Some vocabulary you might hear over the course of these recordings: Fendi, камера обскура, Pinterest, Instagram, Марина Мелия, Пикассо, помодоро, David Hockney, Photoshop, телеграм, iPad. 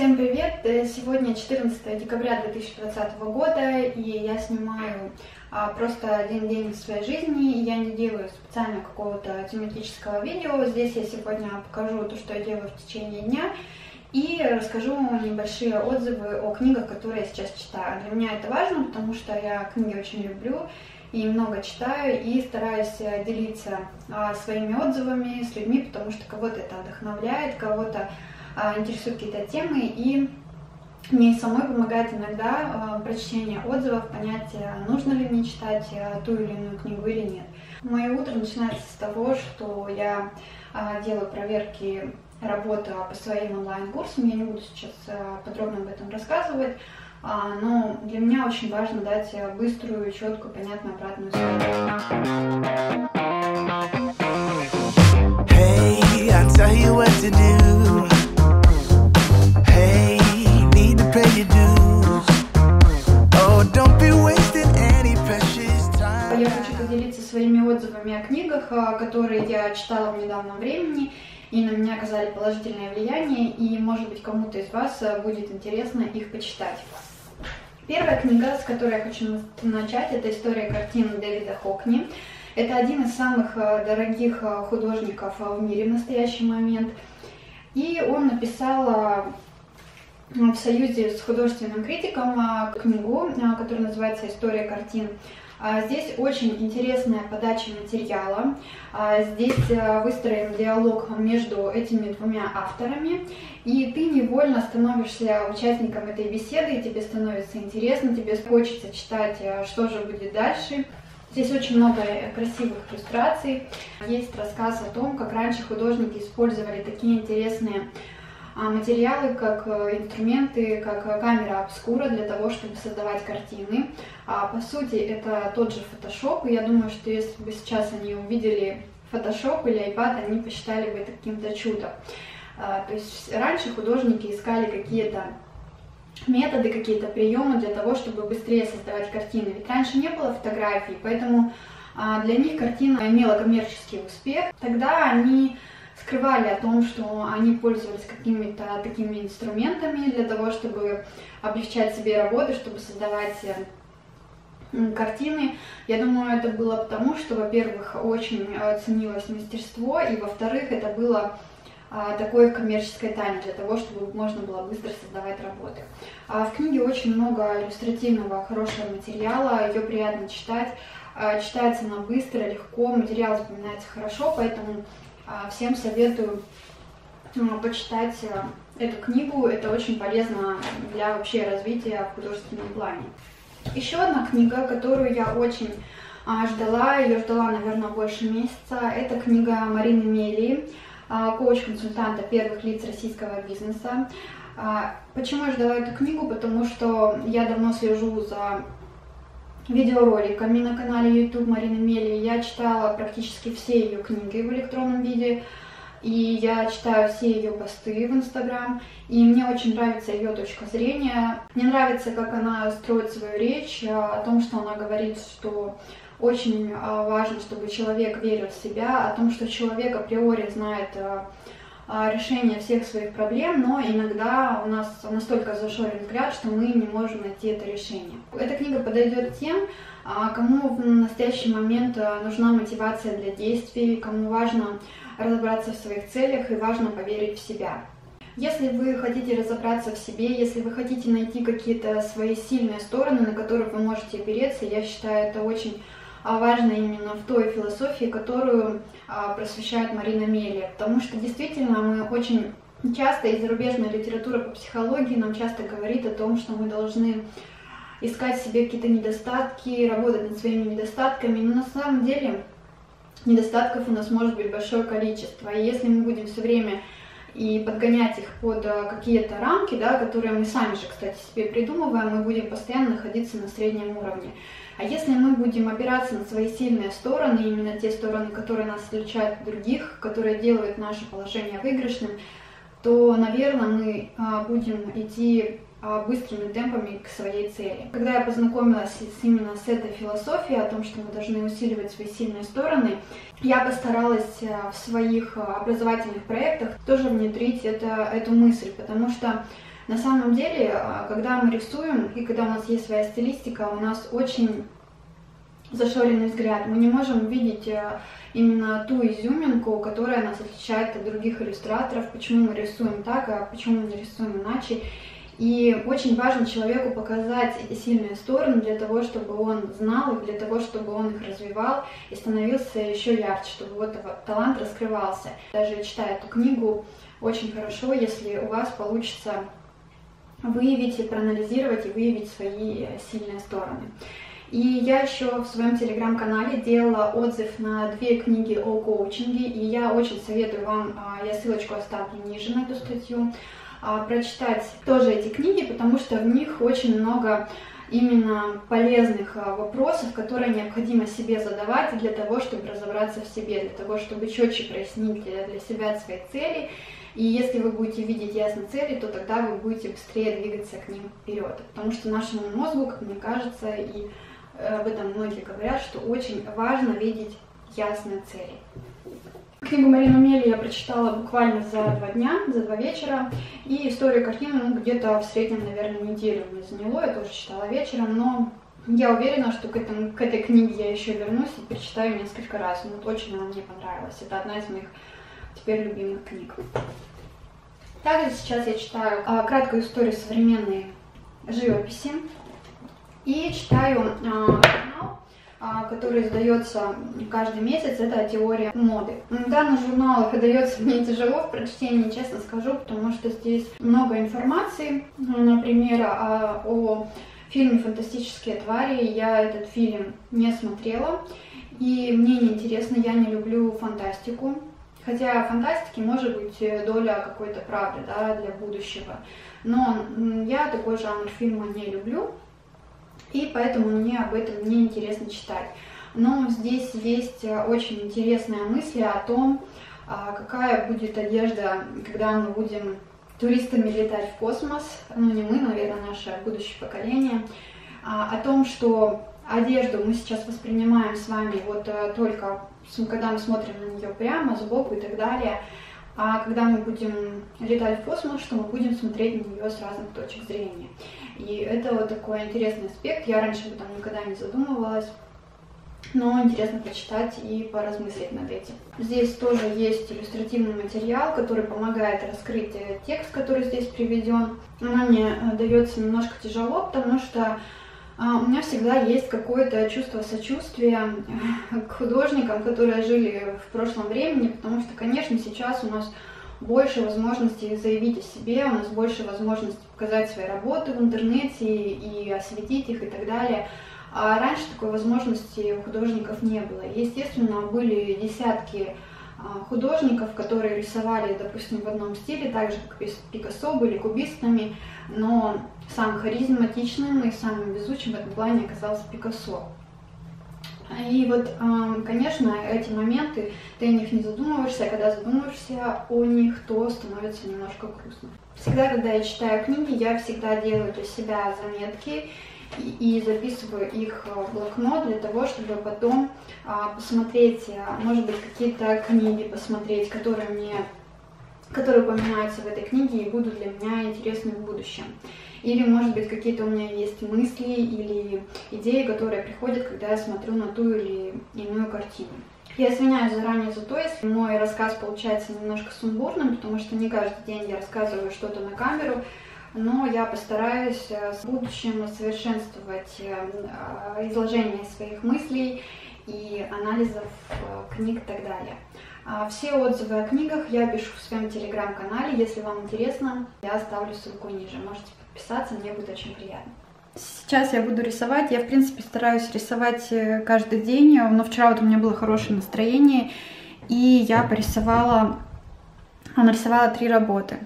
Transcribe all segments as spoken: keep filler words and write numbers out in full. Всем привет! Сегодня четырнадцатое декабря две тысячи двадцатого года, и я снимаю а, просто один день своей жизни, и я не делаю специально какого-то тематического видео. Здесь я сегодня покажу то, что я делаю в течение дня, и расскажу небольшие отзывы о книгах, которые я сейчас читаю. Для меня это важно, потому что я книги очень люблю и много читаю, и стараюсь делиться а, своими отзывами с людьми, потому что кого-то это вдохновляет, кого-то интересуют какие-то темы, и мне самой помогает иногда прочтение отзывов, понять, нужно ли мне читать ту или иную книгу или нет. Мое утро начинается с того, что я делаю проверки работы по своим онлайн-курсам. Я не буду сейчас подробно об этом рассказывать, но для меня очень важно дать быструю, четкую, понятную обратную связь. Я хочу поделиться своими отзывами о книгах, которые я читала в недавнем времени, и на меня оказали положительное влияние, и, может быть, кому-то из вас будет интересно их почитать. Первая книга, с которой я хочу начать, это «История картин» Дэвида Хокни. Это один из самых дорогих художников в мире в настоящий момент, и он написал в союзе с художественным критиком книгу, которая называется «История картин». Здесь очень интересная подача материала, здесь выстроен диалог между этими двумя авторами, и ты невольно становишься участником этой беседы, и тебе становится интересно, тебе хочется читать, что же будет дальше. Здесь очень много красивых иллюстраций, есть рассказ о том, как раньше художники использовали такие интересные материалы, как инструменты, как камера обскура для того, чтобы создавать картины. По сути, это тот же Photoshop, и я думаю, что если бы сейчас они увидели Photoshop или iPad, они посчитали бы это каким-то чудом. То есть раньше художники искали какие-то методы, какие-то приемы для того, чтобы быстрее создавать картины. Ведь раньше не было фотографий, поэтому для них картина имела коммерческий успех. Тогда они скрывали о том, что они пользовались какими-то такими инструментами для того, чтобы облегчать себе работу, чтобы создавать картины. Я думаю, это было потому, что, во-первых, очень ценилось мастерство, и, во-вторых, это было такой коммерческой тайны для того, чтобы можно было быстро создавать работы. В книге очень много иллюстративного, хорошего материала, ее приятно читать. Читается она быстро, легко, материал запоминается хорошо, поэтому всем советую почитать эту книгу, это очень полезно для вообще развития в художественном плане. Еще одна книга, которую я очень ждала, ее ждала, наверное, больше месяца, это книга Марины Мелии, коуч-консультанта первых лиц российского бизнеса. Почему я ждала эту книгу? Потому что я давно слежу за видеороликами на канале YouTube Марины Мелии. Я читала практически все ее книги в электронном виде, и я читаю все ее посты в Instagram, и мне очень нравится ее точка зрения. Мне нравится, как она строит свою речь, о том, что она говорит, что очень важно, чтобы человек верил в себя, о том, что человек априори знает решение всех своих проблем, но иногда у нас настолько зашорен взгляд, что мы не можем найти это решение. Эта книга подойдет тем, кому в настоящий момент нужна мотивация для действий, кому важно разобраться в своих целях и важно поверить в себя. Если вы хотите разобраться в себе, если вы хотите найти какие-то свои сильные стороны, на которые вы можете опереться, я считаю, это очень важно именно в той философии, которую просвещает Марина Мелия, потому что действительно мы очень часто, и зарубежная литература по психологии нам часто говорит о том, что мы должны искать в себе какие-то недостатки, работать над своими недостатками, но на самом деле недостатков у нас может быть большое количество, и если мы будем все время и подгонять их под какие-то рамки, да, которые мы сами же, кстати, себе придумываем, мы будем постоянно находиться на среднем уровне. А если мы будем опираться на свои сильные стороны, именно те стороны, которые нас отличают от других, которые делают наше положение выигрышным, то, наверное, мы будем идти быстрыми темпами к своей цели. Когда я познакомилась именно с этой философией, о том, что мы должны усиливать свои сильные стороны, я постаралась в своих образовательных проектах тоже внедрить это, эту мысль, потому что На самом деле, когда мы рисуем и когда у нас есть своя стилистика, у нас очень зашоренный взгляд. Мы не можем видеть именно ту изюминку, которая нас отличает от других иллюстраторов, почему мы рисуем так, а почему мы не рисуем иначе. И очень важно человеку показать эти сильные стороны для того, чтобы он знал их, для того, чтобы он их развивал и становился еще ярче, чтобы вот талант раскрывался. Даже читая эту книгу, очень хорошо, если у вас получится выявить и проанализировать, и выявить свои сильные стороны. И я еще в своем телеграм-канале делала отзыв на две книги о коучинге, и я очень советую вам, я ссылочку оставлю ниже на эту статью, прочитать тоже эти книги, потому что в них очень много именно полезных вопросов, которые необходимо себе задавать для того, чтобы разобраться в себе, для того, чтобы четче прояснить для себя свои цели. И если вы будете видеть ясно цели, то тогда вы будете быстрее двигаться к ним вперед. Потому что нашему мозгу, как мне кажется, и об этом многие говорят, что очень важно видеть ясные цели. Книгу Марины Мелии я прочитала буквально за два дня, за два вечера, и историю картины ну, где-то в среднем, наверное, неделю мне заняло, я тоже читала вечером, но я уверена, что к, этому, к этой книге я еще вернусь и прочитаю несколько раз, но точно она мне понравилась, это одна из моих теперь любимых книг. Также сейчас я читаю а, краткую историю современной живописи и читаю а, журнал, который издается каждый месяц, это теория моды. Да, на журналах дается мне тяжело в прочтении, честно скажу, потому что здесь много информации, например, о, о фильме «Фантастические твари». Я этот фильм не смотрела, и мне неинтересно, я не люблю фантастику. Хотя фантастики может быть доля какой-то правды, да, для будущего. Но я такой жанр фильма не люблю. И поэтому мне об этом не интересно читать. Но здесь есть очень интересная мысль о том, какая будет одежда, когда мы будем туристами летать в космос. Ну, не мы, наверное, наше будущее поколение. О том, что одежду мы сейчас воспринимаем с вами вот только, когда мы смотрим на нее прямо, сбоку и так далее. А когда мы будем летать в космос, что мы будем смотреть на нее с разных точек зрения. И это вот такой интересный аспект, я раньше об этом никогда не задумывалась, но интересно почитать и поразмыслить над этим. Здесь тоже есть иллюстративный материал, который помогает раскрыть текст, который здесь приведен. Она мне дается немножко тяжело, потому что у меня всегда есть какое-то чувство сочувствия к художникам, которые жили в прошлом времени, потому что, конечно, сейчас у нас больше возможностей заявить о себе, у нас больше возможностей показать свои работы в интернете и осветить их и так далее. А раньше такой возможности у художников не было. Естественно, были десятки художников, которые рисовали, допустим, в одном стиле, так же, как Пикассо, были кубистами, но самым харизматичным и самым везучим в этом плане оказался Пикассо. И вот, конечно, эти моменты, ты о них не задумываешься, а когда задумываешься о них, то становится немножко грустно. Всегда, когда я читаю книги, я всегда делаю для себя заметки и записываю их в блокнот для того, чтобы потом посмотреть, может быть, какие-то книги посмотреть, которые мне, которые упоминаются в этой книге и будут для меня интересны в будущем. Или, может быть, какие-то у меня есть мысли или идеи, которые приходят, когда я смотрю на ту или иную картину. Я извиняюсь заранее за то, если мой рассказ получается немножко сумбурным, потому что не каждый день я рассказываю что-то на камеру, но я постараюсь в будущем совершенствовать изложение своих мыслей и анализов книг и так далее. Все отзывы о книгах я пишу в своем телеграм-канале. Если вам интересно, я оставлю ссылку ниже. Можете подписаться, мне будет очень приятно. Сейчас я буду рисовать. Я, в принципе, стараюсь рисовать каждый день, но вчера вот у меня было хорошее настроение, и я порисовала, нарисовала три работы.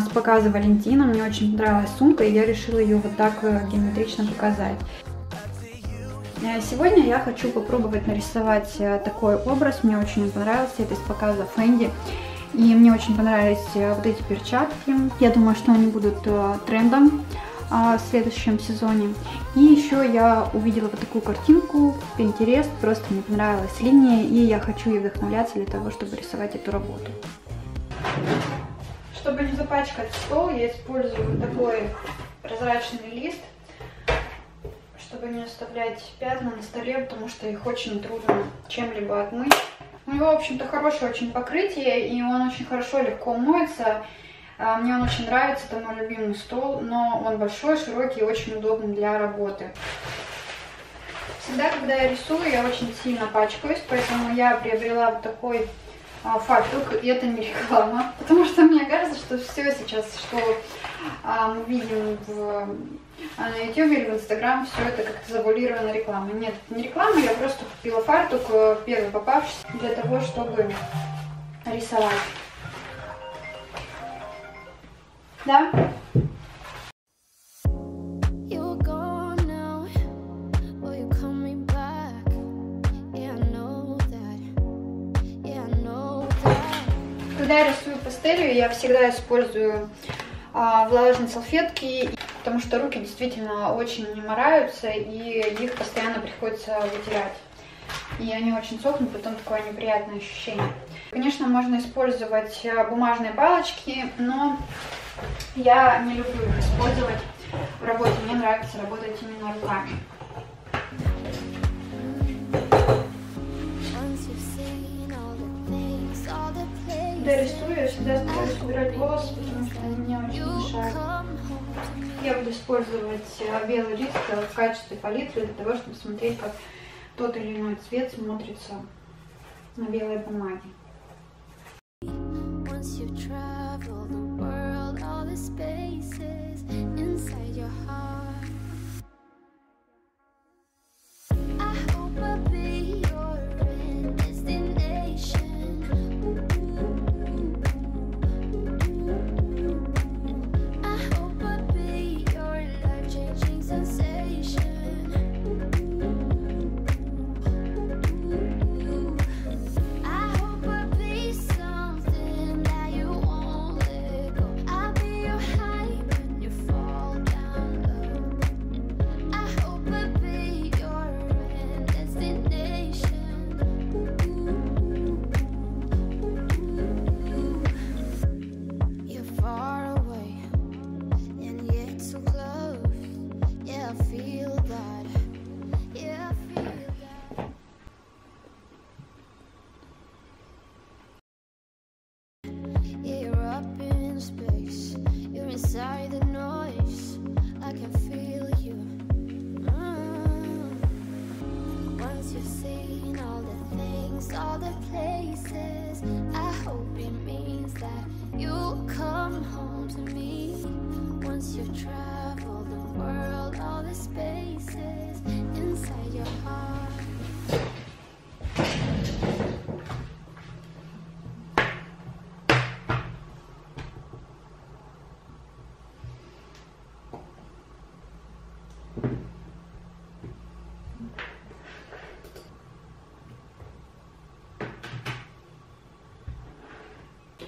С показа Валентина мне очень понравилась сумка, и я решила ее вот так геометрично показать. Сегодня я хочу попробовать нарисовать такой образ, мне очень он понравился, это из показа Fendi. И мне очень понравились вот эти перчатки, я думаю, что они будут трендом. в следующем сезоне. И еще я увидела вот такую картинку в Pinterest, просто мне понравилась линия, и я хочу ей вдохновляться для того, чтобы рисовать эту работу. Чтобы не запачкать стол, я использую вот такой прозрачный лист, чтобы не оставлять пятна на столе, потому что их очень трудно чем-либо отмыть. У него, в общем-то, хорошее очень покрытие, и он очень хорошо, легко моется. Мне он очень нравится, это мой любимый стол, но он большой, широкий и очень удобный для работы. Всегда, когда я рисую, я очень сильно пачкаюсь, поэтому я приобрела вот такой фартук, и это не реклама, потому что мне кажется, что все сейчас, что а, мы видим в, а, на YouTube или в Instagram, все это как-то завуалировано рекламой. Нет, это не реклама, я просто купила фартук, первый попавшийся, для того, чтобы рисовать. Да? Когда я рисую пастелью, я всегда использую а, влажные салфетки, потому что руки действительно очень мораются, и их постоянно приходится вытирать. И они очень сохнут, потом такое неприятное ощущение. Конечно, можно использовать бумажные палочки, но я не люблю их использовать в работе. Мне нравится работать именно руками. Когда я рисую, я всегда стараюсь убирать волосы, потому что они мне очень мешают. Я буду использовать белый лист в качестве палитры для того, чтобы смотреть, как тот или иной цвет смотрится на белой бумаге.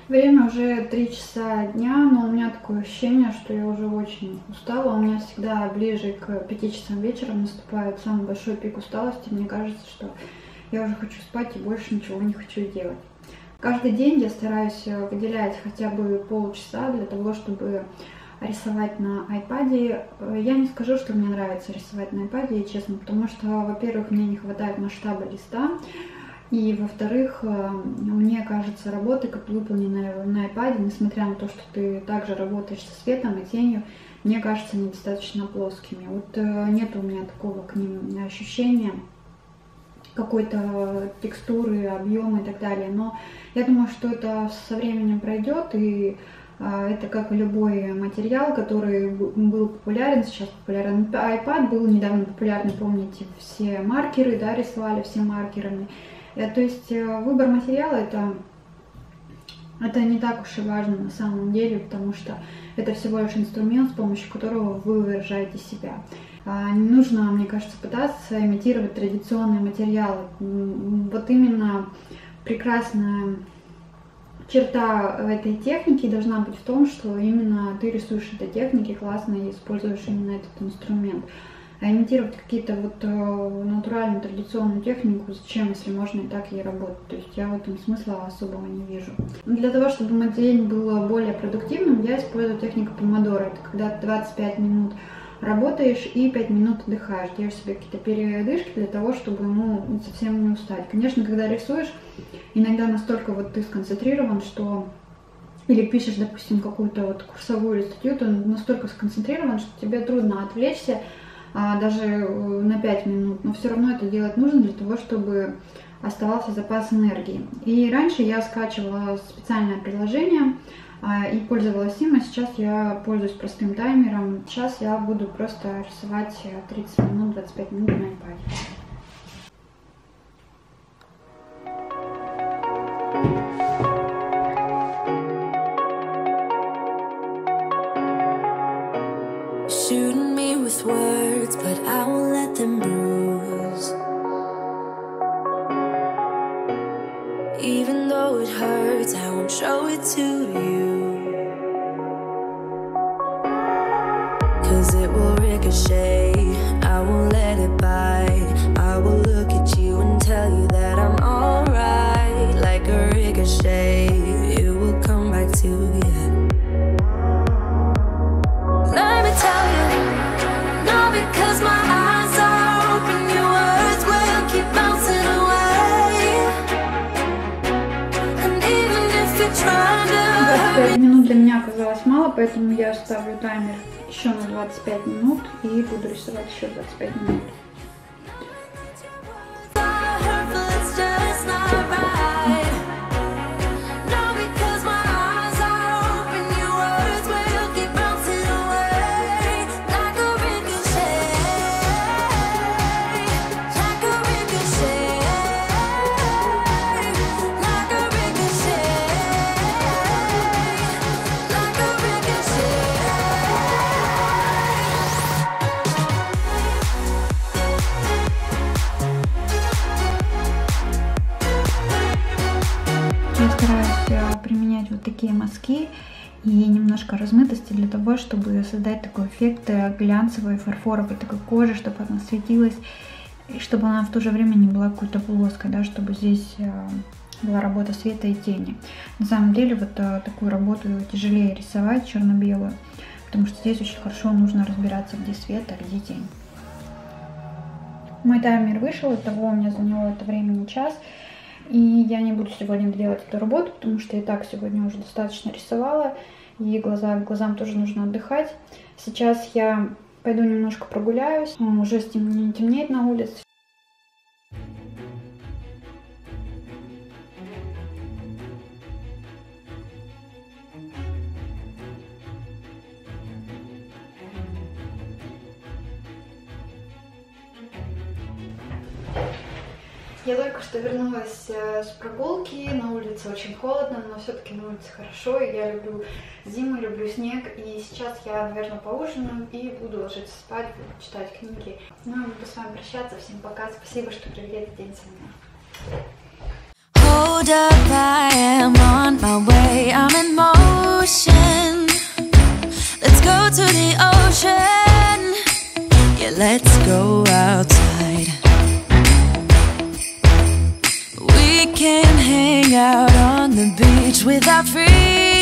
Время уже три часа дня, но у меня такое ощущение, что я уже очень устала. У меня всегда ближе к пяти часам вечера наступает самый большой пик усталости. Мне кажется, что я уже хочу спать и больше ничего не хочу делать. Каждый день я стараюсь выделять хотя бы полчаса для того, чтобы рисовать на iPad. Я не скажу, что мне нравится рисовать на iPad, честно, потому что, во-первых, мне не хватает масштаба листа, и, во-вторых, мне кажется, работа, как выполненная на iPad, несмотря на то, что ты также работаешь со светом и тенью, мне кажется, они достаточно плоскими. Вот нет у меня такого к ним ощущения, какой-то текстуры, объема и так далее. Но я думаю, что это со временем пройдет, и это как любой материал, который был популярен, сейчас популярен. iPad был недавно популярен, помните, все маркеры, да, рисовали все маркерами. То есть выбор материала это, это не так уж и важно на самом деле, потому что это всего лишь инструмент, с помощью которого вы выражаете себя. Не нужно, мне кажется, пытаться имитировать традиционные материалы. Вот именно прекрасная черта этой техники должна быть в том, что именно ты рисуешь этой технике классно и используешь именно этот инструмент. А имитировать какие-то вот натуральную традиционную технику зачем, если можно и так ей работать? То есть я в этом смысла особого не вижу. Для того, чтобы мой день был более продуктивным, я использую технику помодоро. Это когда ты двадцать пять минут работаешь и пять минут отдыхаешь. Делаешь себе какие-то передышки для того, чтобы ну, совсем не устать. Конечно, когда рисуешь, иногда настолько вот ты сконцентрирован, что... Или пишешь, допустим, какую-то вот курсовую статью, ты настолько сконцентрирован, что тебе трудно отвлечься, даже на пять минут, но все равно это делать нужно для того, чтобы оставался запас энергии. И раньше я скачивала специальное приложение и пользовалась им, а сейчас я пользуюсь простым таймером. Сейчас я буду просто рисовать тридцать минут, двадцать пять минут на iPad. But I will let them bruise, even though it hurts, I won't show it to you, cause it will ricochet, I won't let it bite, I will look at you and tell you that I'm alright, like a ricochet, it will come back to you. Let me tell you. Cause my eyes are open, your words will keep bouncing away. And even if you try to... двадцать пять минут для меня оказалось мало, поэтому я ставлю таймер еще на двадцать пять минут и буду рисовать еще двадцать пять минут. Такие мазки и немножко размытости для того, чтобы создать такой эффект глянцевой, фарфоровой такой кожи, чтобы она светилась и чтобы она в то же время не была какой-то плоской, да, чтобы здесь была работа света и тени. На самом деле вот такую работу тяжелее рисовать черно-белую, потому что здесь очень хорошо нужно разбираться, где свет, а где тень. Мой таймер вышел, оттого у меня заняло это времени час. И я не буду сегодня делать эту работу, потому что и так сегодня уже достаточно рисовала, и глаза, глазам тоже нужно отдыхать. Сейчас я пойду немножко прогуляюсь, уже стем... темнеет на улице. Я только что вернулась с прогулки, на улице очень холодно, но все-таки на улице хорошо, и я люблю зиму, люблю снег, и сейчас я, наверное, поужинаю и буду ложиться спать, буду читать книги. Ну, я буду с вами прощаться, всем пока, спасибо, что провели этот день со мной. Can't hang out on the beach without freedom.